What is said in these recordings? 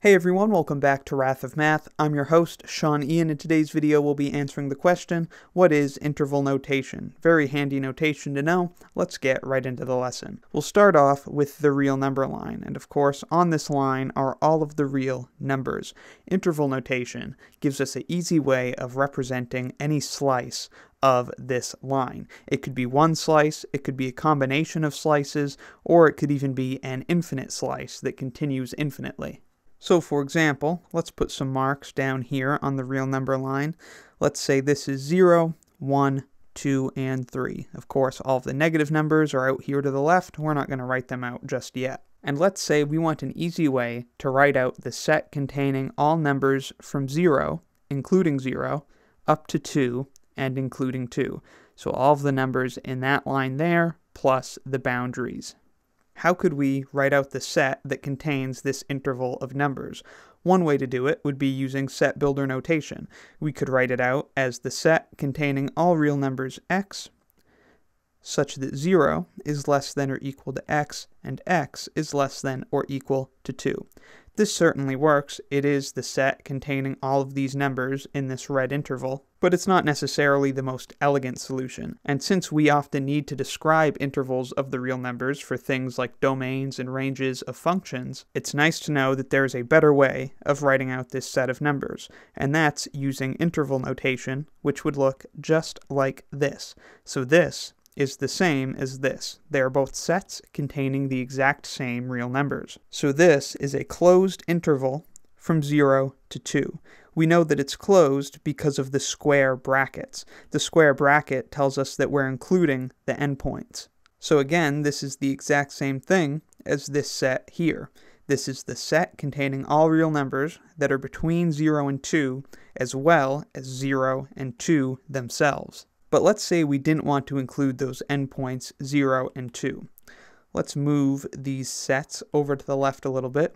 Hey everyone, welcome back to Wrath of Math. I'm your host, Sean Ian, and today's video will be answering the question, what is interval notation? Very handy notation to know. Let's get right into the lesson. We'll start off with the real number line, and of course, on this line are all of the real numbers. Interval notation gives us an easy way of representing any slice of this line. It could be one slice, it could be a combination of slices, or it could even be an infinite slice that continues infinitely. So for example, let's put some marks down here on the real number line. Let's say this is 0, 1, 2, and 3. Of course, all of the negative numbers are out here to the left. We're not going to write them out just yet. And let's say we want an easy way to write out the set containing all numbers from 0, including 0, up to 2, and including 2. So all of the numbers in that line there, plus the boundaries. How could we write out the set that contains this interval of numbers? One way to do it would be using set builder notation. We could write it out as the set containing all real numbers x, such that 0 is less than or equal to x, and x is less than or equal to 2. This certainly works. It is the set containing all of these numbers in this red interval, but it's not necessarily the most elegant solution. And since we often need to describe intervals of the real numbers for things like domains and ranges of functions, it's nice to know that there is a better way of writing out this set of numbers, and that's using interval notation, which would look just like this. So this is the same as this. They are both sets containing the exact same real numbers. So this is a closed interval from 0 to 2. We know that it's closed because of the square brackets. The square bracket tells us that we're including the endpoints. So again, this is the exact same thing as this set here. This is the set containing all real numbers that are between 0 and 2, as well as 0 and 2 themselves. But let's say we didn't want to include those endpoints 0 and 2. Let's move these sets over to the left a little bit,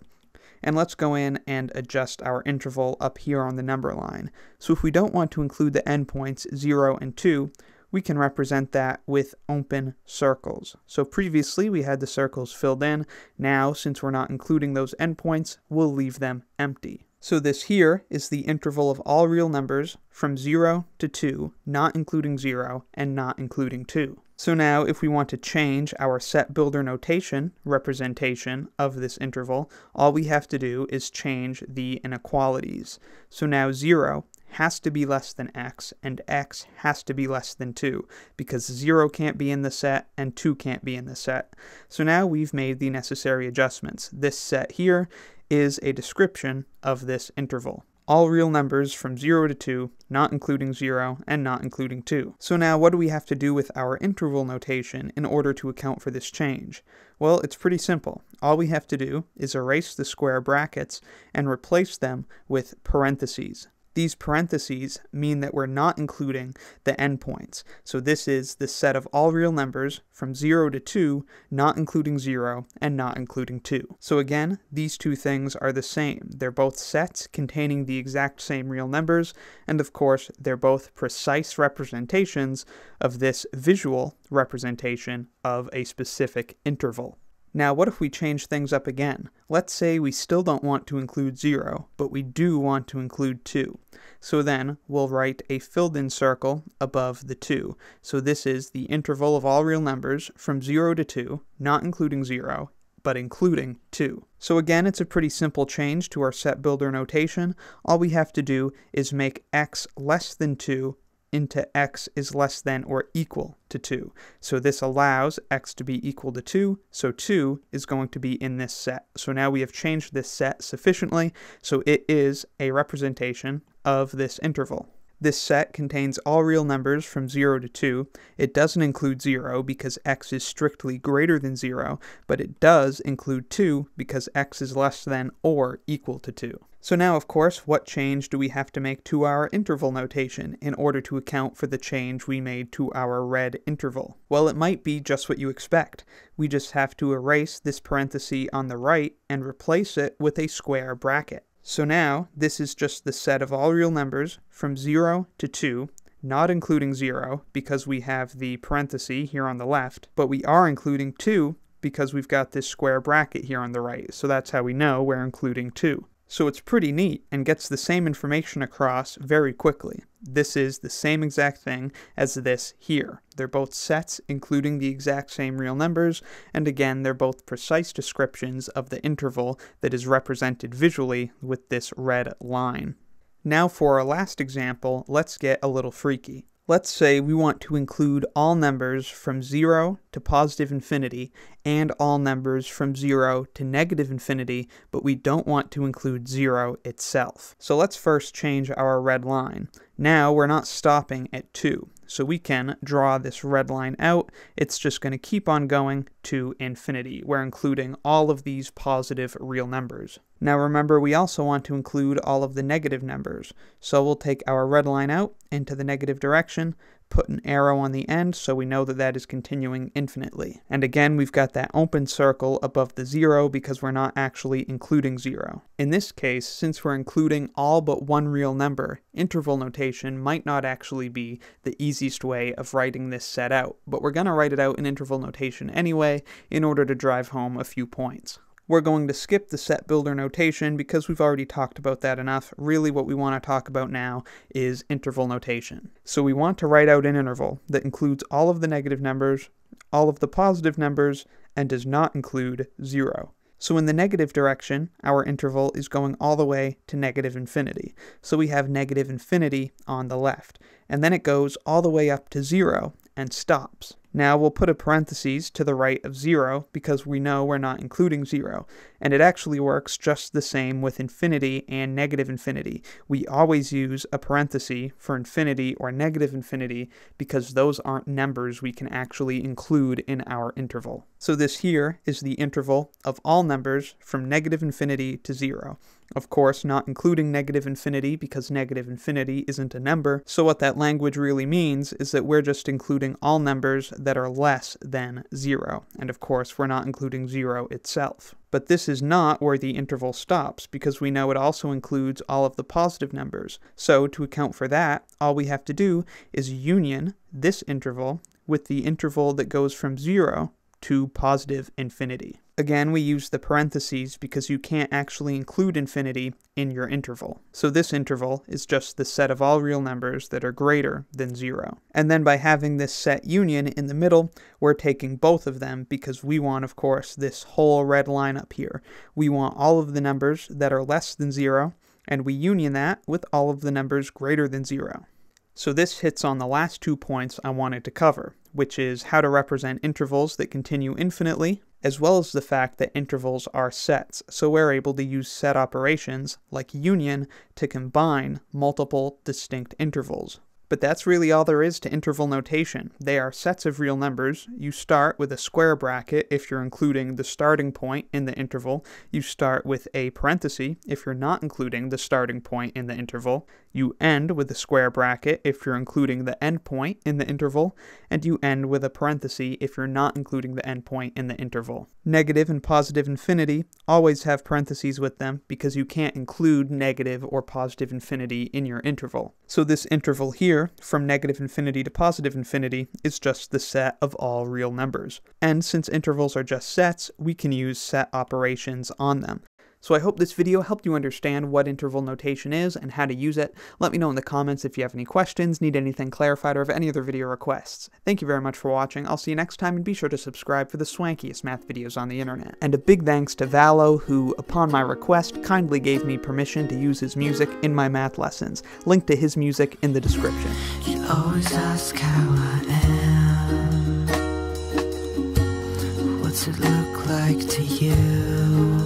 and let's go in and adjust our interval up here on the number line. So if we don't want to include the endpoints 0 and 2, we can represent that with open circles. So previously we had the circles filled in. Now, since we're not including those endpoints, we'll leave them empty. So this here is the interval of all real numbers from 0 to 2, not including 0 and not including 2. So now if we want to change our set builder notation representation of this interval, all we have to do is change the inequalities. So now 0 has to be less than x, and x has to be less than 2, because 0 can't be in the set, and 2 can't be in the set. So now we've made the necessary adjustments. This set here is a description of this interval. All real numbers from 0 to 2, not including 0 and not including 2. So now what do we have to do with our interval notation in order to account for this change? Well, it's pretty simple. All we have to do is erase the square brackets and replace them with parentheses. These parentheses mean that we're not including the endpoints. So this is the set of all real numbers from 0 to 2, not including 0 and not including 2. So again, these two things are the same. They're both sets containing the exact same real numbers, and of course, they're both precise representations of this visual representation of a specific interval. Now, what if we change things up again? Let's say we still don't want to include 0, but we do want to include 2. So then we'll write a filled-in circle above the 2. So this is the interval of all real numbers from 0 to 2, not including 0, but including 2. So again, it's a pretty simple change to our set builder notation. All we have to do is make x less than 2 into x is less than or equal to 2. So this allows x to be equal to 2, so 2 is going to be in this set. So now we have changed this set sufficiently, so it is a representation of this interval. This set contains all real numbers from 0 to 2. It doesn't include 0 because x is strictly greater than 0, but it does include 2 because x is less than or equal to 2. So now, of course, what change do we have to make to our interval notation in order to account for the change we made to our red interval? Well, it might be just what you expect. We just have to erase this parenthesis on the right and replace it with a square bracket. So now, this is just the set of all real numbers from 0 to 2, not including 0 because we have the parenthesis here on the left, but we are including 2 because we've got this square bracket here on the right, so that's how we know we're including 2. So it's pretty neat and gets the same information across very quickly. This is the same exact thing as this here. They're both sets including the exact same real numbers, and again they're both precise descriptions of the interval that is represented visually with this red line. Now for our last example, let's get a little freaky. Let's say we want to include all numbers from 0 to positive infinity and all numbers from 0 to negative infinity, but we don't want to include 0 itself. So let's first change our red line. Now we're not stopping at 2, so we can draw this red line out. It's just going to keep on going to infinity. We're including all of these positive real numbers. Now remember, we also want to include all of the negative numbers, so we'll take our red line out into the negative direction, put an arrow on the end so we know that that is continuing infinitely. And again, we've got that open circle above the 0 because we're not actually including 0. In this case, since we're including all but one real number, interval notation might not actually be the easiest way of writing this set out, but we're going to write it out in interval notation anyway in order to drive home a few points. We're going to skip the set builder notation because we've already talked about that enough. Really what we want to talk about now is interval notation. So we want to write out an interval that includes all of the negative numbers, all of the positive numbers, and does not include 0. So in the negative direction, our interval is going all the way to negative infinity. So we have negative infinity on the left, and then it goes all the way up to 0 and stops. Now we'll put a parenthesis to the right of 0 because we know we're not including 0, and it actually works just the same with infinity and negative infinity. We always use a parenthesis for infinity or negative infinity because those aren't numbers we can actually include in our interval. So this here is the interval of all numbers from negative infinity to 0. Of course, not including negative infinity because negative infinity isn't a number, so what that language really means is that we're just including all numbers that are less than 0, and of course we're not including 0 itself. But this is not where the interval stops because we know it also includes all of the positive numbers, so to account for that, all we have to do is union this interval with the interval that goes from 0 to positive infinity. Again, we use the parentheses because you can't actually include infinity in your interval. So this interval is just the set of all real numbers that are greater than 0. And then by having this set union in the middle, we're taking both of them because we want, of course, this whole red line up here. We want all of the numbers that are less than 0, and we union that with all of the numbers greater than 0. So this hits on the last 2 points I wanted to cover, which is how to represent intervals that continue infinitely, as well as the fact that intervals are sets, so we're able to use set operations, like union, to combine multiple distinct intervals. But that's really all there is to interval notation. They are sets of real numbers. You start with a square bracket if you're including the starting point in the interval. You start with a parenthesis if you're not including the starting point in the interval. You end with a square bracket if you're including the end point in the interval. And you end with a parenthesis if you're not including the end point in the interval. Negative and positive infinity always have parentheses with them because you can't include negative or positive infinity in your interval. So this interval here, from negative infinity to positive infinity, is just the set of all real numbers. And since intervals are just sets, we can use set operations on them. So I hope this video helped you understand what interval notation is and how to use it. Let me know in the comments if you have any questions, need anything clarified, or have any other video requests. Thank you very much for watching. I'll see you next time, and be sure to subscribe for the swankiest math videos on the internet. And a big thanks to Vallo, who, upon my request, kindly gave me permission to use his music in my math lessons. Link to his music in the description. You always ask how I am. What's it look like to you?